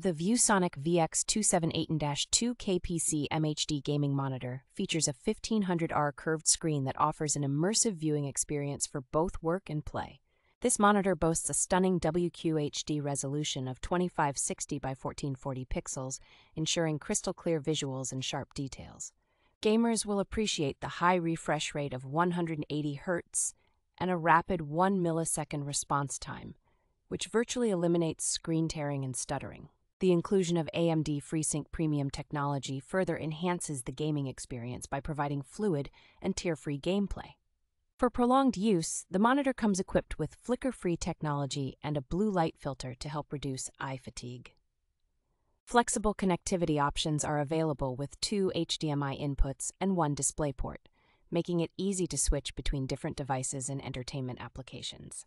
The ViewSonic VX2718-2KPC-MHD gaming monitor features a 1500R curved screen that offers an immersive viewing experience for both work and play. This monitor boasts a stunning WQHD resolution of 2560 by 1440 pixels, ensuring crystal-clear visuals and sharp details. Gamers will appreciate the high refresh rate of 180 Hz and a rapid 1 millisecond response time, which virtually eliminates screen tearing and stuttering. The inclusion of AMD FreeSync Premium technology further enhances the gaming experience by providing fluid and tear-free gameplay. For prolonged use, the monitor comes equipped with flicker-free technology and a blue light filter to help reduce eye fatigue. Flexible connectivity options are available with 2 HDMI inputs and 1 DisplayPort, making it easy to switch between different devices and entertainment applications.